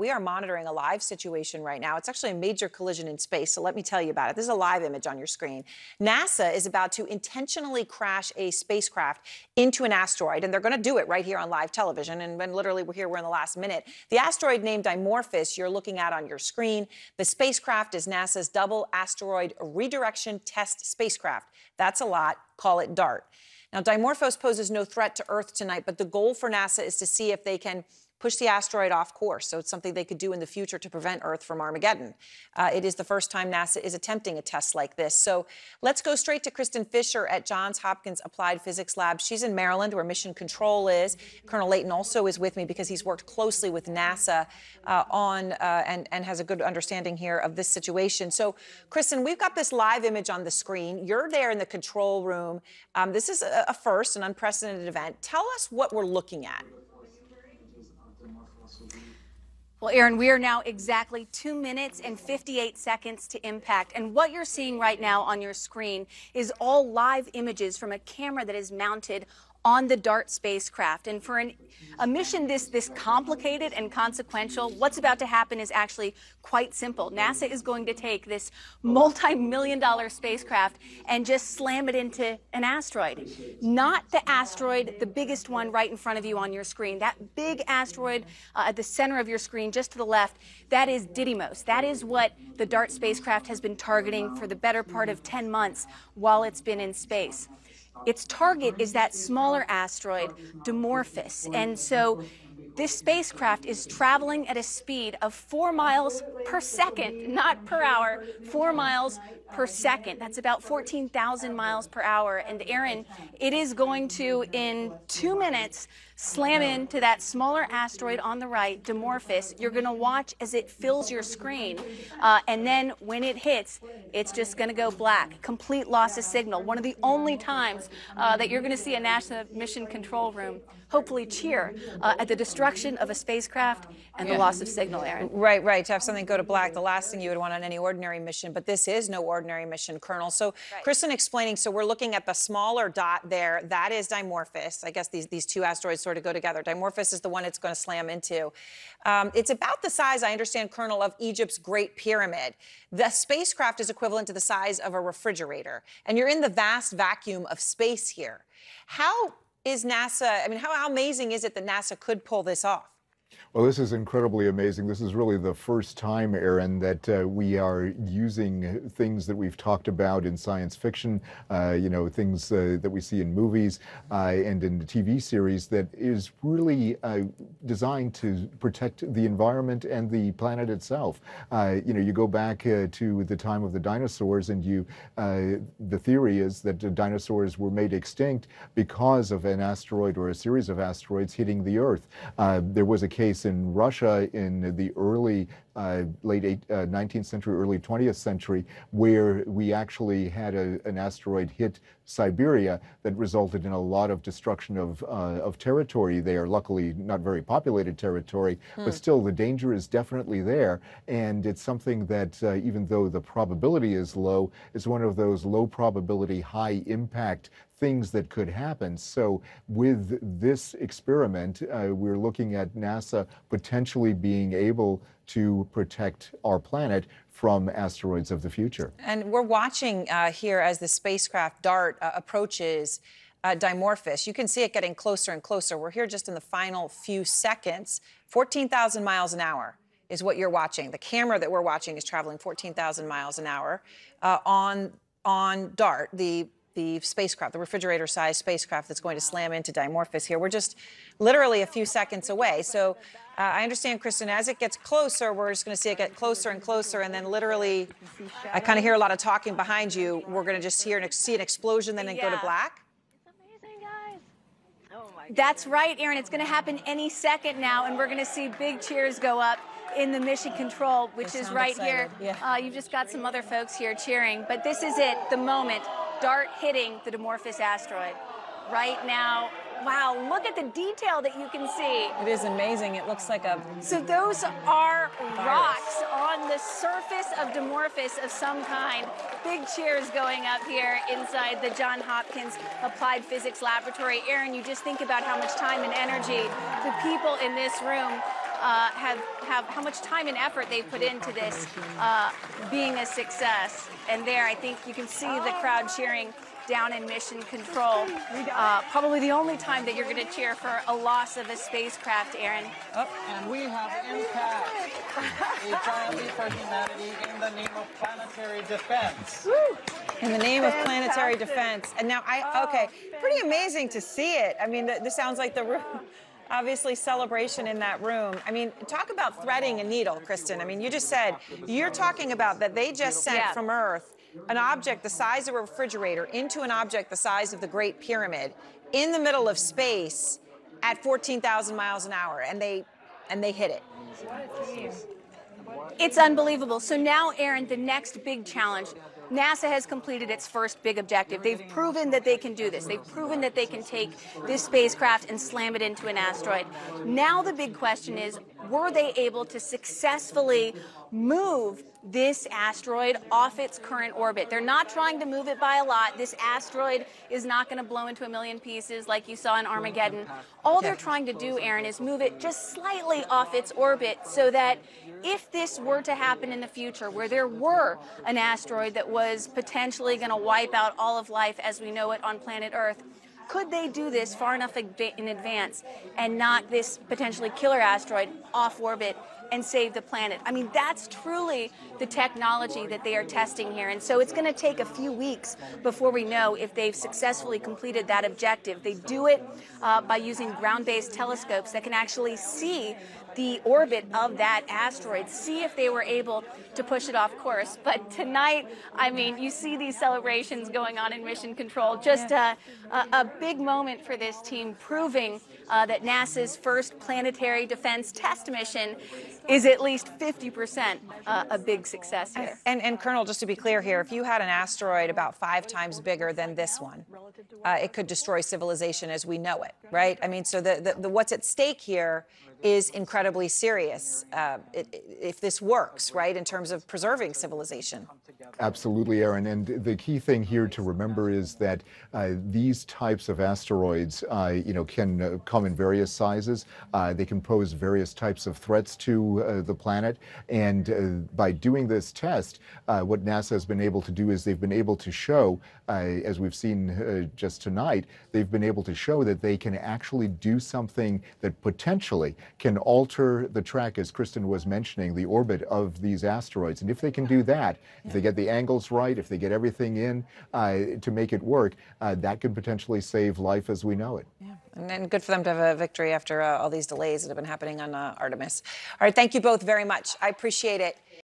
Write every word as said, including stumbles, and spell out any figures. we are monitoring a live situation right now. It's actually a major collision in space, so let me tell you about it. This is a live image on your screen. NASA is about to intentionally crash a spacecraft into an asteroid, and they're going to do it right here on live television. And when literally we're here, we're in the last minute. The asteroid named Dimorphos you're looking at on your screen. The spacecraft is NASA's Double Asteroid Redirection Test Spacecraft. That's a lot. Call it DART. Now, Dimorphos poses no threat to Earth tonight, but the goal for NASA is to see if they can push the asteroid off course. So it's something they could do in the future to prevent Earth from Armageddon. Uh, it is the first time NASA is attempting a test like this. So let's go straight to Kristin Fisher at Johns Hopkins Applied Physics Lab. She's in Maryland, where Mission Control is. Colonel Layton also is with me because he's worked closely with NASA uh, on uh, and, and has a good understanding here of this situation. So, Kristin, we've got this live image on the screen. You're there in the control room. Um, this is a, a first, an unprecedented event. Tell us what we're looking at. Well, Aaron, we are now exactly two minutes and fifty-eight seconds to impact. And what you're seeing right now on your screen is all live images from a camera that is mounted on the DART spacecraft. And for an, a mission this, this complicated and consequential, what's about to happen is actually quite simple. NASA is going to take this multi-million dollar spacecraft and just slam it into an asteroid. Not the asteroid, the biggest one right in front of you on your screen. That big asteroid uh, at the center of your screen, just to the left, that is Didymos. That is what the DART spacecraft has been targeting for the better part of ten months while it's been in space. Its target is that smaller asteroid, Dimorphos. And so this spacecraft is traveling at a speed of four miles per second, not per hour, four miles per second. That's about fourteen thousand miles per hour. And Aaron, it is going to, in two minutes, slam into that smaller asteroid on the right, Dimorphos. You're going to watch as it fills your screen. Uh, and then when it hits, it's just going to go black. Complete loss of signal. One of the only times uh, that you're going to see a NASA mission control room hopefully cheer uh, at the destruction of a spacecraft and yeah. the loss of signal, Aaron. Right, right. To have something go to black, the last thing you would want on any ordinary mission. But this is no ordinary mission, Colonel. So, right. Kristin explaining, so we're looking at the smaller dot there. That is Dimorphos. I guess these, these two asteroids sort of go together. Dimorphos is the one it's going to slam into. Um, it's about the size, I understand, Colonel, of Egypt's Great Pyramid. The spacecraft is equivalent to the size of a refrigerator. And you're in the vast vacuum of space here. How is NASA, I mean, how, how amazing is it that NASA could pull this off? Well, this is incredibly amazing. This is really the first time, Aaron, that uh, we are using things that we've talked about in science fiction, uh, you know, things uh, that we see in movies uh, and in the T V series that is really uh, designed to protect the environment and the planet itself. Uh, you know, you go back uh, to the time of the dinosaurs and you, uh, the theory is that the dinosaurs were made extinct because of an asteroid or a series of asteroids hitting the Earth. Uh, there was a case in Russia in the early, uh, late eight, uh, nineteenth century, early twentieth century, where we actually had a, an asteroid hit Siberia that resulted in a lot of destruction of, uh, of territory there. Luckily, not very populated territory, hmm. but still the danger is definitely there. And it's something that, uh, even though the probability is low, it's one of those low probability, high impact things that could happen. So with this experiment, uh, we're looking at NASA potentially being able to protect our planet from asteroids of the future. And we're watching uh, here as the spacecraft DART uh, approaches uh, Dimorphos. You can see it getting closer and closer. We're here just in the final few seconds. fourteen thousand miles an hour is what you're watching. The camera that we're watching is traveling fourteen thousand miles an hour uh, on, on DART, the the spacecraft, the refrigerator-sized spacecraft that's going to slam into Dimorphos here. We're just literally a few seconds away. So uh, I understand, Kristin, as it gets closer, we're just going to see it get closer and closer, and then literally, I kind of hear a lot of talking behind you. We're going to just hear and see an explosion, then it yeah. go to black. That's right, Aaron. It's going to happen any second now, and we're going to see big cheers go up in the mission control, which is right excited. here. Yeah. Uh, you've just got some other folks here cheering, but this is it, the moment. DART hitting the Dimorphos asteroid right now. Wow, look at the detail that you can see. It is amazing. It looks like a... So those are rocks on the surface of Dimorphos of some kind. Big cheers going up here inside the Johns Hopkins Applied Physics Laboratory. Aaron, you just think about how much time and energy the people in this room uh, have, have how much time and effort they've put into this uh, being a success. And there, I think you can see the crowd cheering down in mission control. Uh, probably the only time that you're going to cheer for a loss of a spacecraft, Aaron. Oh, and we have impact. A giant leap for humanity in the name of planetary defense. Woo. In the name Fantastic. of planetary defense. And now I, okay, pretty amazing to see it. I mean, this sounds like the room, obviously celebration in that room. I mean, talk about threading a needle, Kristin. I mean, you just said, you're talking about that they just sent yeah. from Earth an object the size of a refrigerator into an object the size of the Great Pyramid in the middle of space at fourteen thousand miles an hour, and they and they hit it. It's unbelievable. So now, Aaron, the next big challenge. NASA has completed its first big objective. They've proven that they can do this. They've proven that they can take this spacecraft and slam it into an asteroid. Now the big question is, were they able to successfully move this asteroid off its current orbit? They're not trying to move it by a lot. This asteroid is not going to blow into a million pieces like you saw in Armageddon. All they're trying to do, Aaron, is move it just slightly off its orbit so that if this were to happen in the future, where there were an asteroid that was potentially going to wipe out all of life as we know it on planet Earth, could they do this far enough in advance and knock this potentially killer asteroid off orbit and save the planet? I mean, that's truly the technology that they are testing here. And so it's going to take a few weeks before we know if they've successfully completed that objective. They do it uh, by using ground-based telescopes that can actually see the orbit of that asteroid, see if they were able to push it off course. But tonight, I mean, you see these celebrations going on in mission control. Just a, a, a big moment for this team, proving uh, that NASA's first planetary defense test mission is at least fifty percent uh, a big success here. And, and Colonel, just to be clear here, if you had an asteroid about five times bigger than this one, uh, it could destroy civilization as we know it, right? I mean, so the, the, the what's at stake here is incredibly serious uh, if this works, right, in terms of preserving civilization. Absolutely, Aaron. And the key thing here to remember is that uh, these types of asteroids, uh, you know, can uh, come in various sizes. Uh, they can pose various types of threats to uh, the planet. And uh, by doing this test, uh, what NASA has been able to do is they've been able to show, uh, as we've seen uh, just tonight, they've been able to show that they can actually do something that potentially can alter the track, as Kristin was mentioning, the orbit of these asteroids. And if they can do that, if they get the angles right, if they get everything in uh, to make it work, uh, that could potentially save life as we know it. Yeah. And then good for them to have a victory after uh, all these delays that have been happening on uh, Artemis. All right, thank you both very much. I appreciate it.